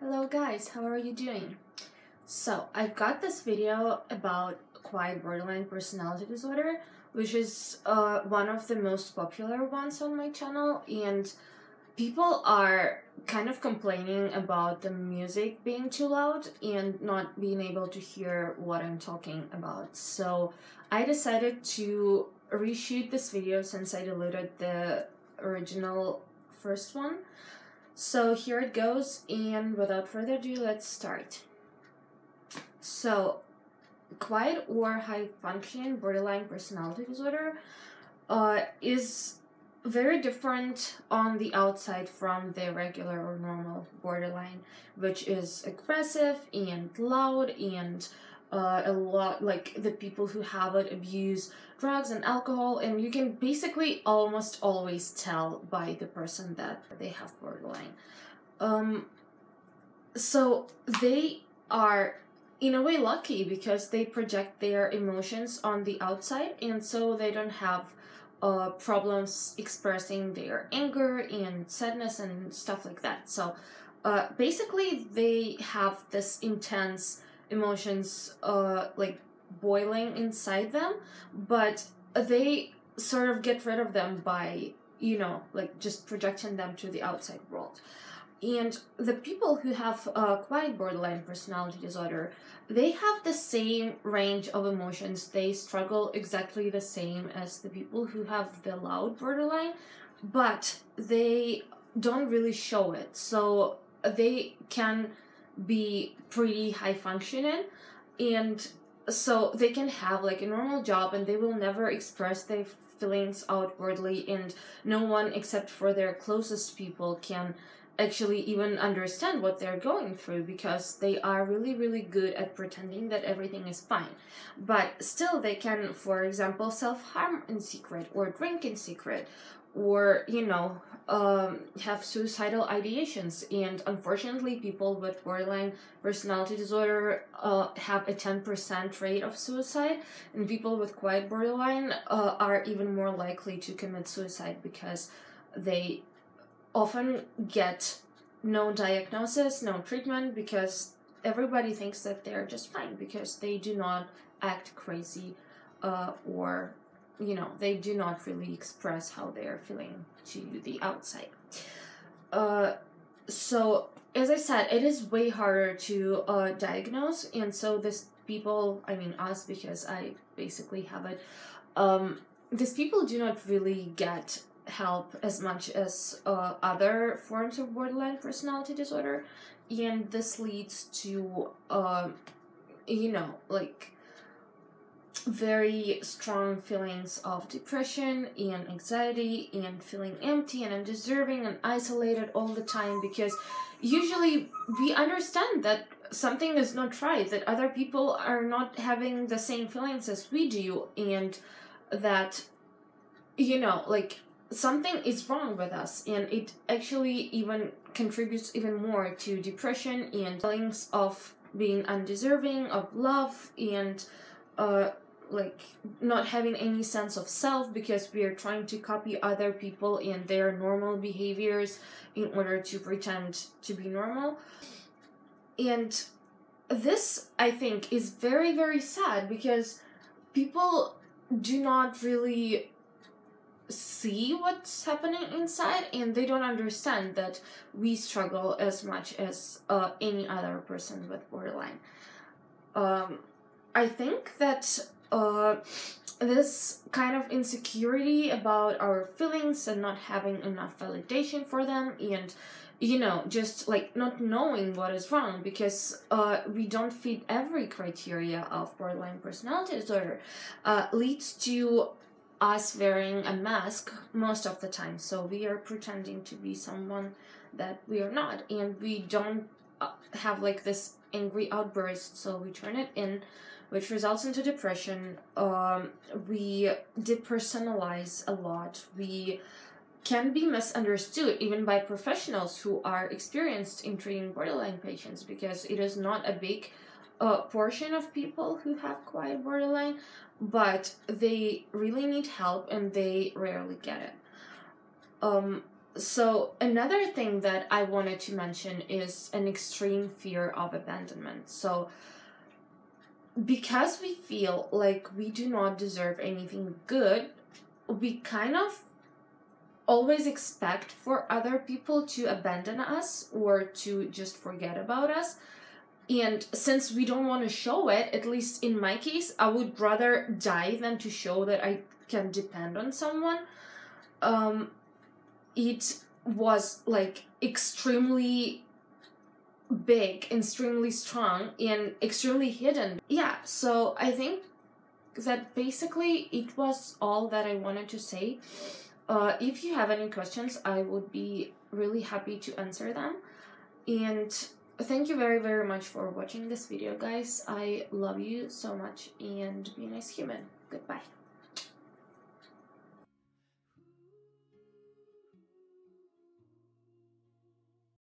Hello guys, how are you doing? So I've got this video about acquired borderline personality disorder, which is one of the most popular ones on my channel, and people are kind of complaining about the music being too loud and not being able to hear what I'm talking about. So I decided to reshoot this video since I deleted the original first one. So here it goes, and without further ado, let's start. So quiet or high-function borderline personality disorder is very different on the outside from the regular or normal borderline, which is aggressive and loud and a lot like the people who have it abuse drugs and alcohol, and you can basically almost always tell by the person that they have borderline. So they are in a way lucky because they project their emotions on the outside, and so they don't have problems expressing their anger and sadness and stuff like that. So basically they have this intense emotions like boiling inside them, but they sort of get rid of them by, you know, like just projecting them to the outside world. And the people who have quiet borderline personality disorder, they have the same range of emotions. They struggle exactly the same as the people who have the loud borderline, but they don't really show it. So they can be pretty high functioning, and so they can have like a normal job and they will never express their feelings outwardly, and no one except for their closest people can actually even understand what they're going through, because they are really, really good at pretending that everything is fine. But still they can, for example, self-harm in secret or drink in secret, or, you know, have suicidal ideations. And unfortunately, people with borderline personality disorder have a 10% rate of suicide, and people with quiet borderline are even more likely to commit suicide because they often get no diagnosis, no treatment, because everybody thinks that they're just fine because they do not act crazy or, you know, they do not really express how they are feeling to the outside. So, as I said, it is way harder to diagnose, and so these people, I mean us, because I basically have it, these people do not really get help as much as other forms of borderline personality disorder, and this leads to, you know, like very strong feelings of depression and anxiety and feeling empty and undeserving and isolated all the time, because usually we understand that something is not right, that other people are not having the same feelings as we do, and that, you know, like something is wrong with us, and it actually even contributes even more to depression and feelings of being undeserving of love and like not having any sense of self, because we are trying to copy other people and their normal behaviors in order to pretend to be normal. And this, I think, is very, very sad, because people do not really see what's happening inside, and they don't understand that we struggle as much as any other person with borderline. I think that this kind of insecurity about our feelings and not having enough validation for them, and, you know, just like not knowing what is wrong, because we don't fit every criteria of borderline personality disorder, leads to us wearing a mask most of the time. So we are pretending to be someone that we are not, and we don't have like this angry outburst, so we turn it in, which results into depression. We depersonalize a lot. We can be misunderstood even by professionals who are experienced in treating borderline patients, because it is not a big portion of people who have quiet borderline, but they really need help and they rarely get it. So another thing that I wanted to mention is an extreme fear of abandonment. So because we feel like we do not deserve anything good, we kind of always expect for other people to abandon us or to just forget about us. And since we don't want to show it, at least in my case, I would rather die than to show that I can depend on someone. It was like extremely big, extremely strong, and extremely hidden. Yeah, so I think that basically it was all that I wanted to say. If you have any questions, I would be really happy to answer them. And thank you very, very much for watching this video, guys. I love you so much, and be a nice human. Goodbye.